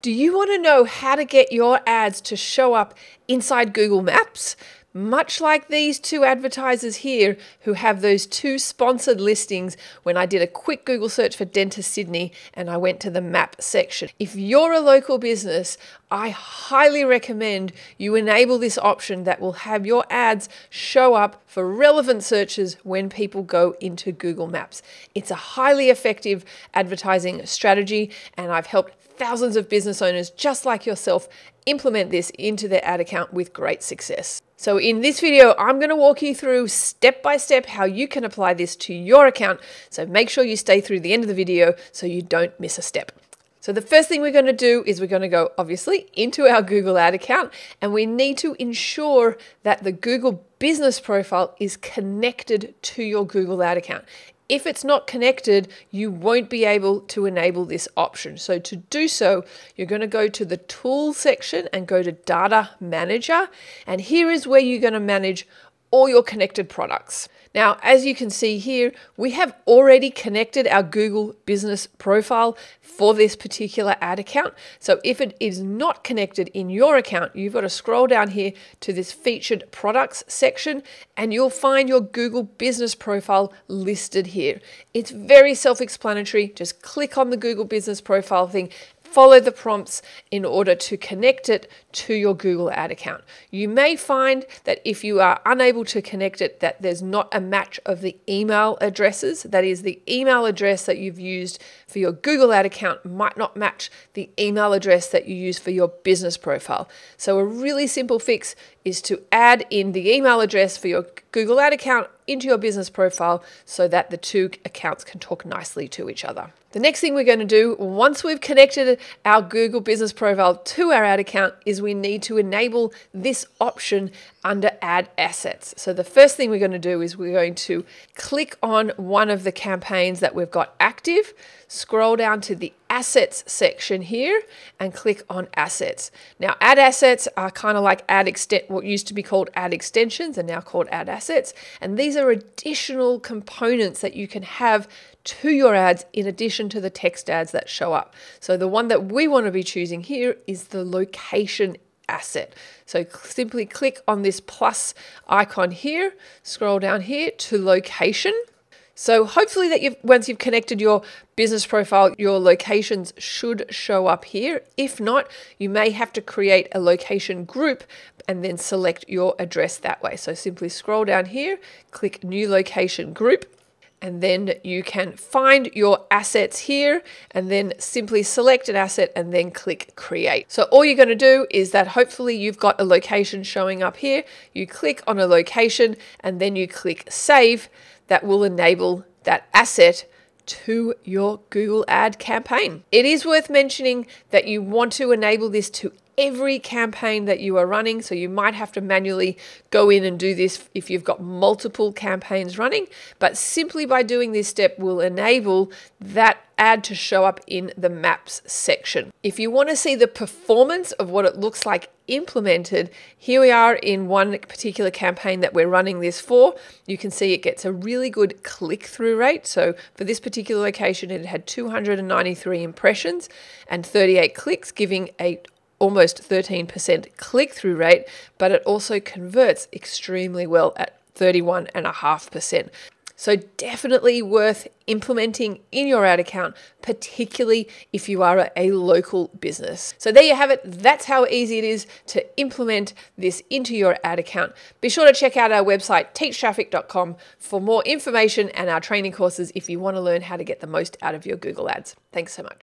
Do you want to know how to get your ads to show up inside Google Maps? Much like these two advertisers here who have those two sponsored listings when I did a quick Google search for Dentist Sydney and I went to the map section. If you're a local business, I highly recommend you enable this option that will have your ads show up for relevant searches when people go into Google Maps. It's a highly effective advertising strategy, and I've helped thousands of business owners just like yourself implement this into their ad account with great success. So in this video, I'm going to walk you through step by step how you can apply this to your account. So make sure you stay through the end of the video so you don't miss a step. So the first thing we're going to do is we're going to go obviously into our Google ad account, and we need to ensure that the Google Business Profile is connected to your Google ad account. If it's not connected, you won't be able to enable this option. So to do so, you're going to go to the Tools section and go to Data Manager. And here is where you're going to manage all your connected products. Now, as you can see here, we have already connected our Google Business Profile for this particular ad account. So if it is not connected in your account, you've got to scroll down here to this Featured Products section, and you'll find your Google Business Profile listed here. It's very self-explanatory. Just click on the Google Business Profile thing. Follow the prompts in order to connect it to your Google ad account. You may find that if you are unable to connect it, that there's not a match of the email addresses. That is, the email address that you've used for your Google ad account might not match the email address that you use for your business profile. So a really simple fix is to add in the email address for your Google ad account into your business profile so that the two accounts can talk nicely to each other. The next thing we're going to do once we've connected our Google Business Profile to our ad account is we need to enable this option under Ad Assets. So the first thing we're going to do is we're going to click on one of the campaigns that we've got active, scroll down to the Assets section here and click on Assets. Now, ad assets are kind of like what used to be called ad extensions and now called ad assets. And these are additional components that you can have to your ads in addition to the text ads that show up. So the one that we want to be choosing here is the location asset. So simply click on this plus icon here, scroll down here to location. So hopefully that once you've connected your business profile, your locations should show up here. If not, you may have to create a location group and then select your address that way. So simply scroll down here, click New Location Group, and then you can find your assets here and then simply select an asset and then click Create. So all you're going to do is that hopefully you've got a location showing up here. You click on a location and then you click Save. That will enable that asset to your Google ad campaign. It is worth mentioning that you want to enable this to every campaign that you are running. So you might have to manually go in and do this if you've got multiple campaigns running, but simply by doing this step will enable that ad to show up in the maps section. If you want to see the performance of what it looks like implemented, here we are in one particular campaign that we're running this for. You can see it gets a really good click-through rate. So for this particular location, it had 293 impressions and 38 clicks, giving a almost 13% click-through rate, but it also converts extremely well at 31.5%. So definitely worth implementing in your ad account, particularly if you are a local business. So there you have it. That's how easy it is to implement this into your ad account. Be sure to check out our website, teachtraffic.com, for more information and our training courses if you want to learn how to get the most out of your Google ads. Thanks so much.